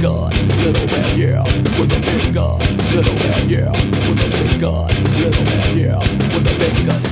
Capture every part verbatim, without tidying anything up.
big gun, little man, yeah. With a big gun, little man, yeah. With a big gun, little man, yeah. With a big gun.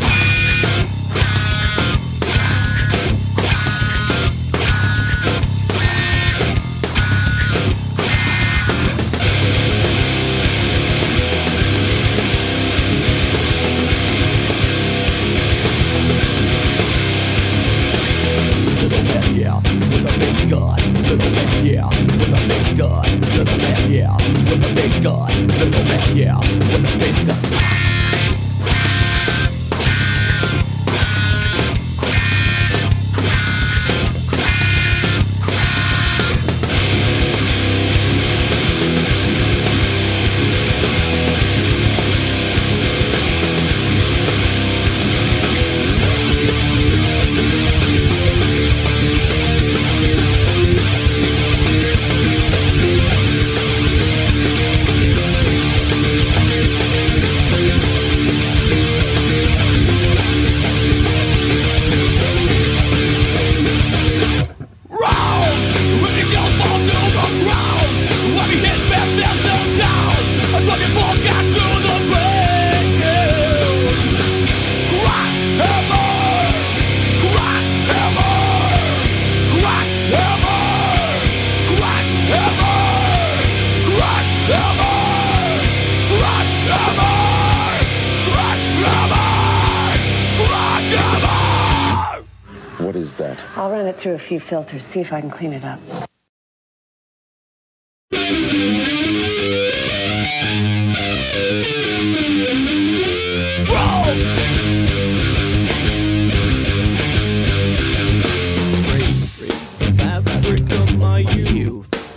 I'll run it through a few filters, see if I can clean it up.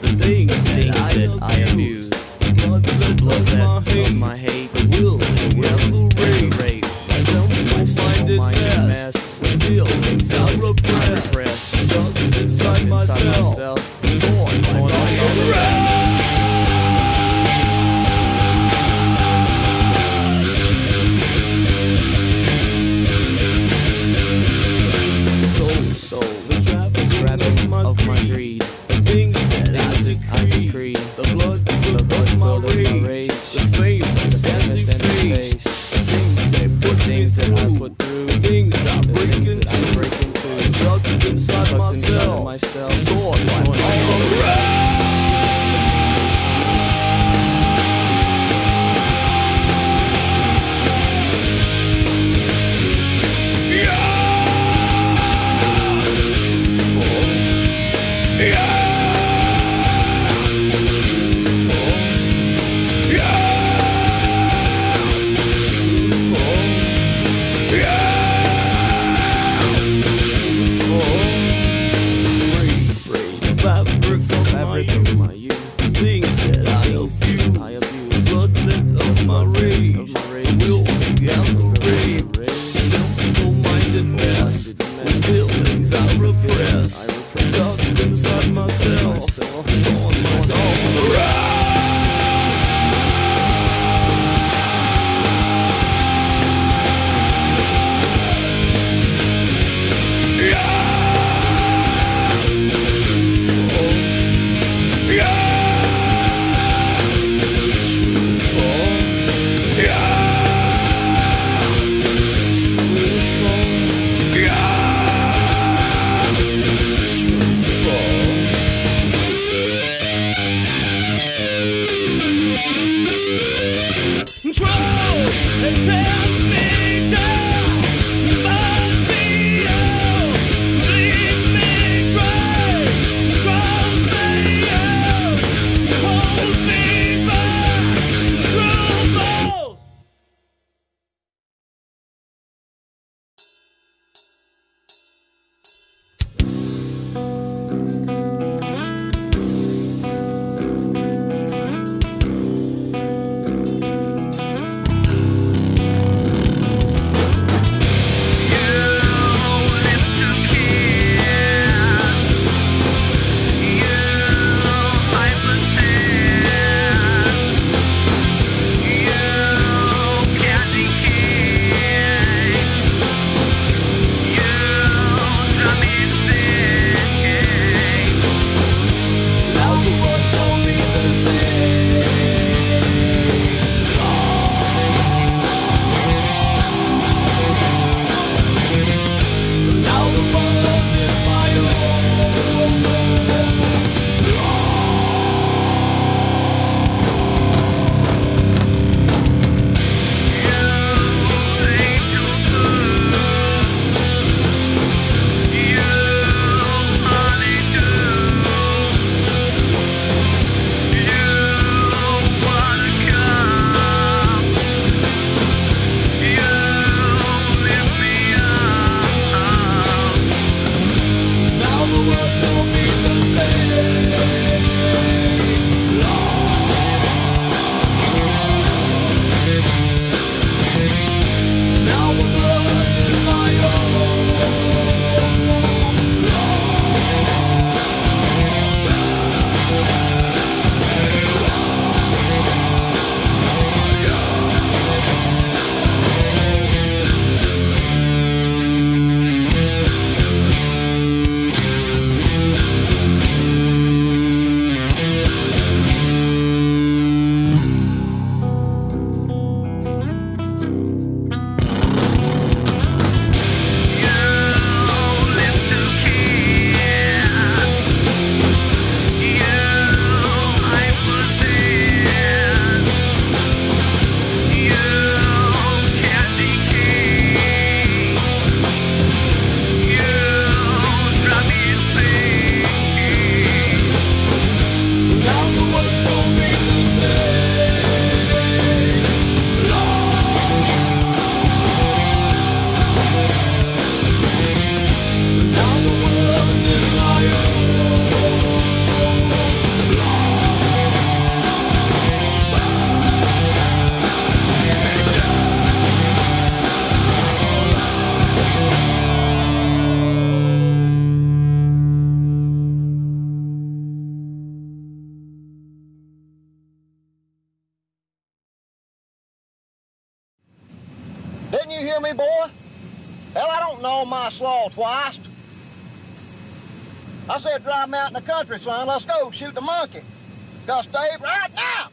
The things that I decree, the blood, the blood, my rage. hear me, boy? Hell, I don't gnaw my slaw twice. I said drive me out in the country, son. Let's go shoot the monkey. Got to stay right now.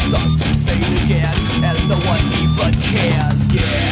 Starts to fade again, and no one even cares, yeah.